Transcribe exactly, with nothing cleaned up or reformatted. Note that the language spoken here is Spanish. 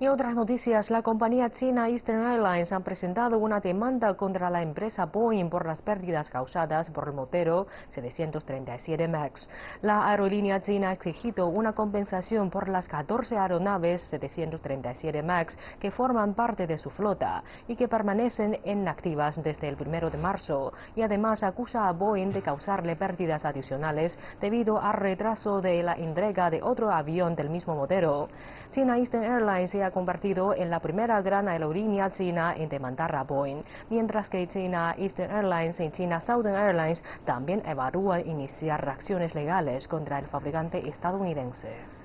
Y en otras noticias, la compañía China Eastern Airlines ha presentado una demanda contra la empresa Boeing por las pérdidas causadas por el modelo setecientos treinta y siete MAX. La aerolínea china ha exigido una compensación por las catorce aeronaves setecientos treinta y siete MAX que forman parte de su flota y que permanecen inactivas desde el primero de marzo. Y además acusa a Boeing de causarle pérdidas adicionales debido al retraso de la entrega de otro avión del mismo modelo. China Eastern Airlines se ha convertido en la primera gran aerolínea china en demandar a Boeing, mientras que China Eastern Airlines y China Southern Airlines también evalúan iniciar acciones legales contra el fabricante estadounidense.